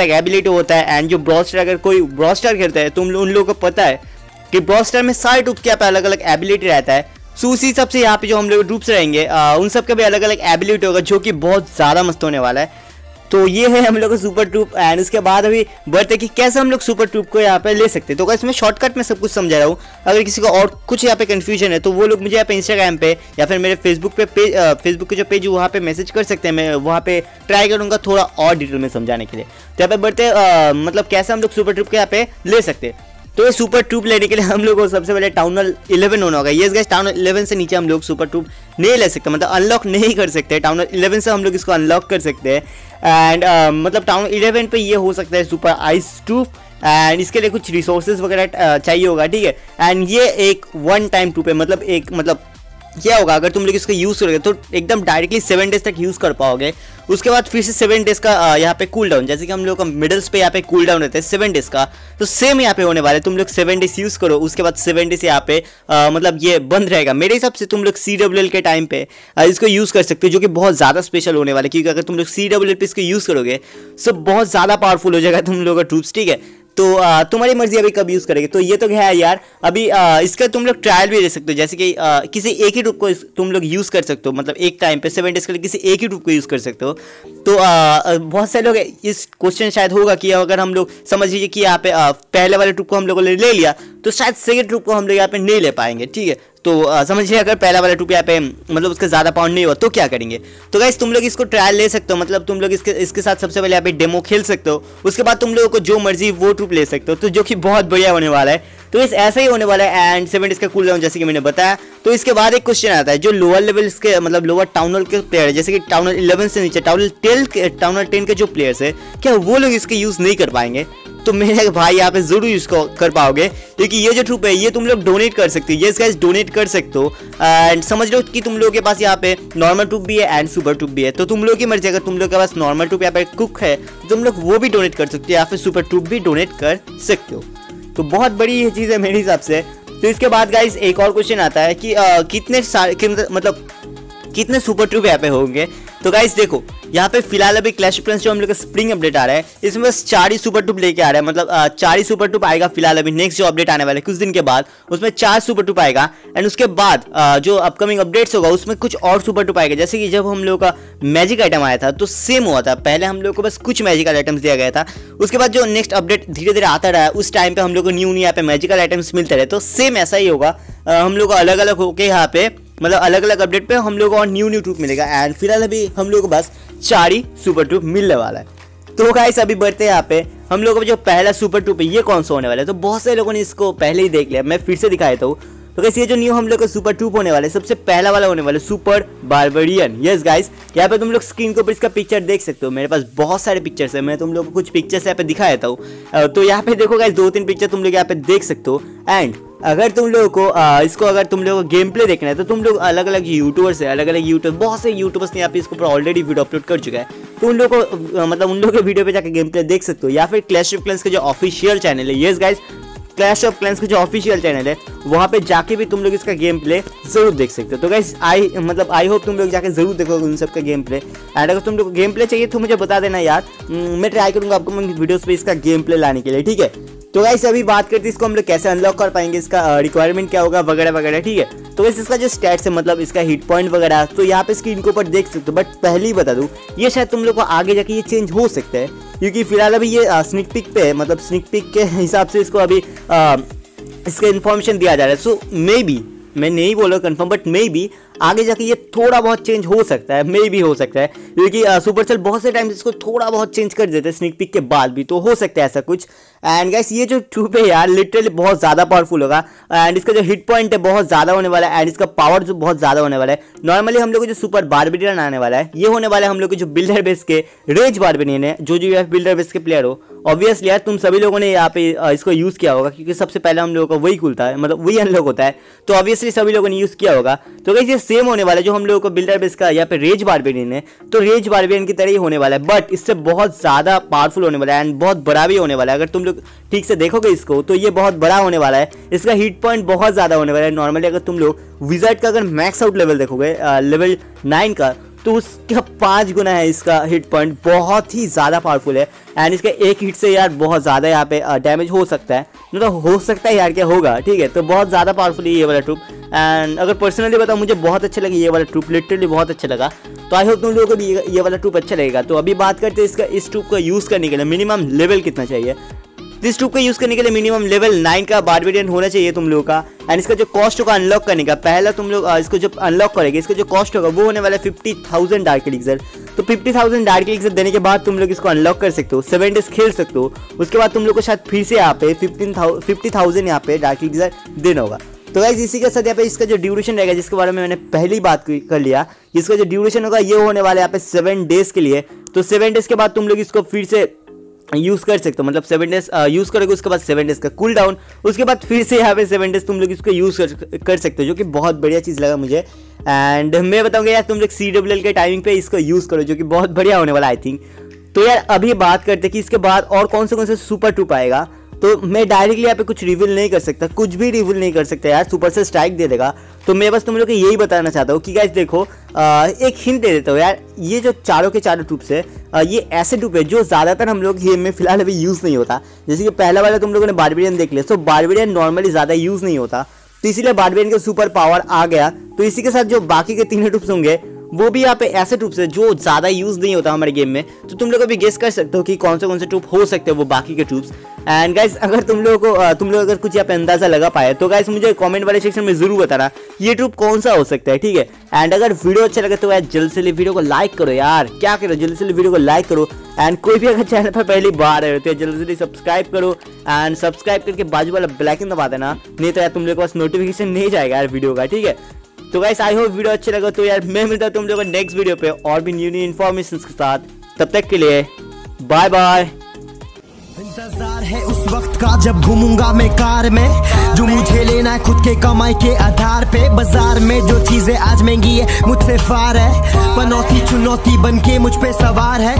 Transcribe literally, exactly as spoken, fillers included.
Ability होता है। And जो ब्रॉस्टर, अगर कोई ब्रॉस्टर खेलता है तो उन लोगों को पता है कि ब्रॉस्टर में सारे ट्रूप के अलग अलग एबिलिटी रहता है। सो उसी सबसे यहाँ पे जो हम लोग ट्रूप्स रहेंगे आ, उन सब का भी अलग अलग एबिलिटी होगा, जो कि बहुत ज़्यादा मस्त होने वाला है। तो ये है हम लोग का सुपर ट्रूप। एंड उसके बाद अभी बढ़ते कि कैसे हम लोग सुपर ट्रूप को यहाँ पे ले सकते हैं। तो इसमें शॉर्टकट में सब कुछ समझा रहा हूँ। अगर किसी को और कुछ यहाँ पे कंफ्यूजन है तो वो लोग मुझे यहाँ पे इंस्टाग्राम पे या फिर मेरे फेसबुक पे फेसबुक के जो पेज वहाँ पे मैसेज कर सकते हैं। मैं वहाँ पे ट्राई करूँगा थोड़ा और डिटेल में समझाने के लिए। तो यहाँ पे बढ़ते आ, मतलब कैसे हम लोग सुपर ट्रूप को यहाँ पे ले सकते हैं। तो ये सुपर ट्रूप लेने के लिए हम लोग को सबसे पहले टाउन हॉल इलेवन होना होगा। Yes guys, town hall eleven से नीचे हम लोग सुपर ट्रूप नहीं ले सकते, मतलब अनलॉक नहीं कर सकते। टाउन हॉल इलेवन से हम लोग इसको अनलॉक कर सकते हैं। एंड uh, मतलब टाउन इलेवन पे ये हो सकता है सुपर आइस ट्रूप। एंड इसके लिए कुछ रिसोर्सेज वगैरह चाहिए होगा, ठीक है। एंड ये एक वन टाइम ट्रूप है, मतलब एक मतलब क्या होगा, अगर तुम लोग इसको यूज़ करोगे तो एकदम डायरेक्टली सेवन डेज तक यूज़ कर पाओगे। उसके बाद फिर से सेवन डेज का यहाँ पे कूल डाउन, जैसे कि हम लोग का मिडल्स पे यहाँ पे कूल डाउन रहता है सेवन डेज का, तो सेम यहाँ पे होने वाला है। तुम लोग सेवन डेज यूज़ करो, उसके बाद सेवन डेज यहाँ पे आ, मतलब ये बंद रहेगा। मेरे हिसाब से तुम लोग सी डब्ल्यू एल के टाइम पे आ, इसको यूज़ कर सकते हो, जो कि बहुत ज़्यादा स्पेशल होने वाला है। क्योंकि अगर तुम लोग सी डब्ल्यू एल पे इसको यूज़ करोगे तो बहुत ज़्यादा पावरफुल हो जाएगा तुम लोग का ट्रूप्स, ठीक है। तो आ, तुम्हारी मर्जी अभी कब यूज़ करेंगे। तो ये तो है यार, अभी आ, इसका तुम लोग ट्रायल भी दे सकते हो। जैसे कि आ, किसी एक ही ट्रूप को तुम लोग यूज़ कर सकते हो, मतलब एक टाइम पे सेवन डेज के लिए किसी एक ही ट्रूप को यूज़ कर सकते हो। तो आ, बहुत सारे लोग इस क्वेश्चन शायद होगा कि अगर हम लोग समझ लीजिए कि यहाँ पे आ, पहले वाले ट्रूप को हम लोगों ने ले लिया तो शायद सेकेंड ट्रूप को हम लोग यहाँ पे नहीं ले पाएंगे, ठीक है। तो समझिए अगर पहला वाला ट्रूप यहाँ पे मतलब उसका ज़्यादा पाउंड नहीं हुआ तो क्या करेंगे। तो गाइस तुम लोग इसको ट्रायल ले सकते हो, मतलब तुम लोग इसके इसके साथ सबसे पहले यहाँ पे डेमो खेल सकते हो। उसके बाद तुम लोगों को जो मर्जी वो ट्रूप ले सकते हो, तो जो कि बहुत बढ़िया होने वाला है। तो इस ऐसा ही होने वाला है। एंड सेवन डेज का कूल डाउन जैसे कि मैंने बताया। तो इसके बाद एक क्वेश्चन आता है, जो लोअर लेवल्स के मतलब लोअर टाउन हॉल के प्लेयर है, जैसे कि टाउन हॉल इलेवन से नीचे town hall ten town hall ten के जो प्लेयर्स है, क्या वो लोग इसके यूज़ नहीं कर पाएंगे। तो मेरे भाई यहाँ पे जरूर यूज़ कर पाओगे, क्योंकि ये जो ट्रूप है ये तुम लोग डोनेट कर सकते हो। यस गाइस, डोनेट कर सकते हो। एंड समझ लो कि तुम लोगों के पास यहाँ पे नॉर्मल ट्रूप भी है एंड सुपर ट्रूप भी है। तो तुम लोग की मर्जी, अगर तुम लोग के पास नॉर्मल ट्रूप यहाँ पे कुक है तो तुम लोग वो भी डोनेट कर सकते हो, या फिर सुपर ट्रूप भी डोनेट कर सकते हो। तो बहुत बड़ी ये चीज़ है मेरे हिसाब से। तो इसके बाद गाइज एक और क्वेश्चन आता है कि आ, कितने सारे कि, मतलब कितने सुपर ट्रूप यहाँ पे होंगे। तो गाइज देखो, यहाँ पे फिलहाल अभी क्लैश ऑफ क्लैंस जो हम लोग का स्प्रिंग अपडेट आ रहा है, इसमें बस चार ही सुपर ट्रूप लेके आ रहा है। मतलब चार ही सुपर ट्रूप आएगा फिलहाल अभी। नेक्स्ट जो अपडेट आने वाला है कुछ दिन के बाद, उसमें चार सुपर ट्रूप आएगा। एंड उसके बाद आ, जो अपकमिंग अपडेट्स होगा उसमें कुछ और सुपर ट्रूप आएगा। जैसे कि जब हम लोग का मैजिक आइटम आया था तो सेम हुआ था, पहले हम लोग को बस कुछ मैजिकल आइटम्स दिया गया था। उसके बाद जो नेक्स्ट अपडेट धीरे धीरे आता रहा है, उस टाइम पे हम लोग को न्यू न्यू यहाँ पे मैजिकल आइटम्स मिलते रहे। तो सेम ऐसा ही होगा, हम लोग अलग अलग होके यहाँ पे मतलब अलग अलग अपडेट पे हम लोग और न्यू न्यू ट्रूप मिलेगा। एंड फिलहाल अभी हम लोग को बस चार ही सुपर ट्रूप मिलने वाला है। तो गाइस अभी बढ़ते हैं यहाँ पे हम लोग का जो पहला सुपर ट्रूप है ये कौन सा होने वाला है। तो बहुत सारे लोगों ने इसको पहले ही देख लिया, मैं फिर से दिखा देता हूँ। तो गाइस ये जो न्यू हम लोग का सुपर ट्रूप होने वाला है, सबसे पहला वाला होने वाला है सुपर बार्बेरियन। यस गाइस, यहाँ पे तुम लोग स्क्रीन के ऊपर इसका पिक्चर देख सकते हो। मेरे पास बहुत सारे पिक्चर्स है, मैं तुम लोग को कुछ पिक्चर्स यहाँ पे दिखा देता हूँ। तो यहाँ पे देखो गाइस, दो तीन पिक्चर तुम लोग यहाँ पे देख सकते हो। एंड अगर तुम लोगों को आ, इसको अगर तुम लोगों को गेम प्ले देखना है तो तुम लोग अलग अलग यूट्यूबर्स है, अलग अलग यूट्यूब बहुत से यूट्यूबर्स ने यहाँ पे इसके ऊपर ऑलरेडी वीडियो अपलोड कर चुका है। तो उन लोगों को आ, मतलब उन लोगों के वीडियो पे जाकर गेम प्ले देख सकते हो, या फिर क्लैश ऑफ क्लैंस का जो ऑफिशियल चैनल है, yes guys clash of clans का जो ऑफिशियल चैनल है वहाँ पे जाके भी तुम लोग इसका गेम प्ले जरूर देख सकते हो। तो गाइस आई मतलब आई होप तुम लोग जाके जरूर देखोगे उन सब का गेम प्ले। एंड अगर तुम लोग गेम प्ले चाहिए तो मुझे बता देना यार, मैं ट्राई करूँगा आपको वीडियोज़ पर इसका गेम प्ले लाने के लिए, ठीक है। तो गाइस अभी बात करते हैं इसको हम लोग कैसे अनलॉक कर पाएंगे, इसका रिक्वायरमेंट क्या होगा वगैरह वगैरह, ठीक है। तो वैसे इसका जो स्टैट्स है, मतलब इसका हिट पॉइंट वगैरह, तो यहाँ पे स्क्रीन के ऊपर देख सकते हो। बट पहले ही बता दूँ, ये शायद तुम लोग को आगे जाके ये चेंज हो सकता है, क्योंकि फिलहाल अभी ये स्निक पिक पे है, मतलब स्निक पिक के हिसाब से इसको अभी आ, इसका इन्फॉर्मेशन दिया जा रहा है। सो मे बी, मैं नहीं बोल रहा कंफर्म, बट मे बी आगे जाके ये थोड़ा बहुत चेंज हो सकता है, मे भी हो सकता है, क्योंकि सुपरसेल बहुत से टाइम इसको थोड़ा बहुत चेंज कर देते हैं स्निक पिक के बाद भी, तो हो सकता है ऐसा कुछ। एंड गाइस ये जो ट्रूप है यार लिटरली बहुत ज़्यादा पावरफुल होगा। एंड इसका जो हिट पॉइंट है बहुत ज़्यादा होने वाला है, एंड इसका पावर जो बहुत ज़्यादा होने वाला है। नॉर्मली हम लोग को जो सुपर बार्बेरियन आने वाला है ये होने वाला है हम लोग के जो बिल्डर बेस के रेंज बार्बेरियन है। जो जो बिल्डर बेस के प्लेयर हो, ऑब्वियसली यार तुम सभी लोगों ने यहाँ पे इसको यूज़ किया होगा, क्योंकि सबसे पहले हम लोगों का वही खुलता है, मतलब वही अनलॉक होता है, तो ऑब्वियसली सभी लोगों ने यूज़ किया होगा। तो गाइस ये सेम होने वाला है जो हम लोगों को बिल्डर बेस का यहाँ पे रेज बार्बेरियन है, तो रेज बार्बेरियन की तरह ही होने वाला है, बट इससे बहुत ज़्यादा पावरफुल होने वाला है एंड बहुत बड़ा भी होने वाला है। अगर तुम लोग ठीक से देखोगे इसको तो ये बहुत बड़ा होने वाला है, इसका हीट पॉइंट बहुत ज़्यादा होने वाला है। नॉर्मली अगर तुम लोग विजर्ड का अगर मैक्स आउट लेवल देखोगे लेवल नाइन का, तो उसका पाँच गुना है इसका हिट पॉइंट, बहुत ही ज़्यादा पावरफुल है। एंड इसका एक हिट से यार बहुत ज़्यादा यहाँ पे डैमेज हो सकता है, मतलब हो सकता है यार, क्या होगा, ठीक है। तो बहुत ज़्यादा पावरफुल है ये वाला ट्रूप। एंड अगर पर्सनली बताऊँ, मुझे बहुत अच्छा लगा ये वाला ट्रूप, लिटरली बहुत अच्छा लगा। तो आई होप तुम लोगों को भी ये वाला ट्रूप अच्छा लगेगा। तो अभी बात करते हैं इसका, इस ट्रूप का यूज़ करने के लिए मिनिमम लेवल कितना चाहिए। इस ट्रूप का यूज़ करने के लिए मिनिमम लेवल नाइन का बारबेरियन होना चाहिए तुम लोगों का। एंड इसका जो कॉस्ट होगा अनलॉक करने का, पहला तुम लोग इसको जब अनलॉक करेंगे, इसका जो कॉस्ट होगा वो होने वाला है फिफ्टी थाउजेंड डार्क एलिक्सर। तो फिफ्टी थाउजेंड डार्क एलिक्सर देने के बाद तुम लोग इसको अनलॉक कर सकते हो, सेवन डेज खेल सकते हो। उसके बाद तुम लोग को शायद फिर से यहाँ पे फिफ्टीन थाउजेंड फिफ्टी थाउजेंड यहाँ पे डार्क एलिक्सर देना होगा। तो गाइस इसी के साथ यहाँ पे इसका जो ड्यूरेशन रहेगा, जिसके बारे में मैंने पहली बात कर लिया, इसका जो ड्यूरेशन होगा ये होने वाला है यहाँ पे सेवन डेज के लिए। तो सेवन डेज के बाद तुम लोग इसको फिर से यूज़ कर सकते हो, मतलब सेवन डेज यूज़ करोगे, उसके बाद सेवन डेज का कूल डाउन, उसके बाद फिर से यहाँ पे सेवन डेज तुम लोग इसको यूज़ कर, कर सकते हो, जो कि बहुत बढ़िया चीज़ लगा मुझे। एंड मैं बताऊँगा यार तुम लोग सी डब्ल्यू एल के टाइमिंग पे इसको यूज़ करो, जो कि बहुत बढ़िया होने वाला आई थिंक। तो यार अभी बात करते हैं कि इसके बाद और कौन से कौन से सुपर ट्रूप आएगा। तो मैं डायरेक्टली यहाँ पे कुछ रिवील नहीं कर सकता, कुछ भी रिवील नहीं कर सकता यार, सुपर से स्ट्राइक दे देगा। तो मैं बस तुम लोग को यही बताना चाहता हूँ कि गाइस देखो, आ, एक हिंट दे देता हूँ यार, ये जो चारों के चारों ट्रूप्स है, ये ऐसे ट्रूप है जो ज़्यादातर हम लोग गेम में फिलहाल अभी यूज़ नहीं होता। जैसे कि पहला वाला तुम लोगों ने बारबेरियन देख लिया, सो बारबेरियन नॉर्मली ज़्यादा यूज़ नहीं होता, तो इसीलिए बारबेरियन का सुपर पावर आ गया। तो इसी के साथ जो बाकी के तीनों ट्रूप्स होंगे वो भी यहाँ पे ऐसे ट्रूप्स है जो ज़्यादा यूज़ नहीं होता हमारे गेम में। तो तुम लोग अभी गेस कर सकते हो कि कौन से कौन से ट्रूप हो सकते हैं वो बाकी के ट्रूप्स। एंड गाइस अगर तुम लोगों को तुम लोग अगर कुछ यहाँ पे अंदाज़ा लगा पाए तो गाइस मुझे कमेंट वाले सेक्शन में ज़रूर बताना ये ट्रूप कौन सा हो सकता है, ठीक है। एंड अगर वीडियो अच्छा लगे तो यार जल्द से जल्द वीडियो को लाइक करो यार, क्या करो, जल्द से जल्द वीडियो को लाइक करो। एंड कोई भी अगर चैनल पर पहली बार आए हो तो जल्दी जल्दी सब्सक्राइब करो, एंड सब्सक्राइब करके बाजू वाला बेल आइकन दबा देना, नहीं तो यार तुम लोग के पास नोटिफिकेशन नहीं जाएगा यार वीडियो का, ठीक है। तो गाइस आई होप वीडियो अच्छे लगा। तो यार मैं मिलता हूँ तुम लोगों को नेक्स्ट वीडियो पे और भी न्यू न्यू इन्फॉर्मेशन के साथ, तब तक के लिए बाय बाय। इंतजार है उस वक्त का जब घूमूंगा मैं कार में, जो मुझे लेना है खुद के कमाई के आधार पे। बाजार में जो चीजें आज महंगी है मुझसे फार है, पनौती चुनौती बन के मुझ पे सवार है।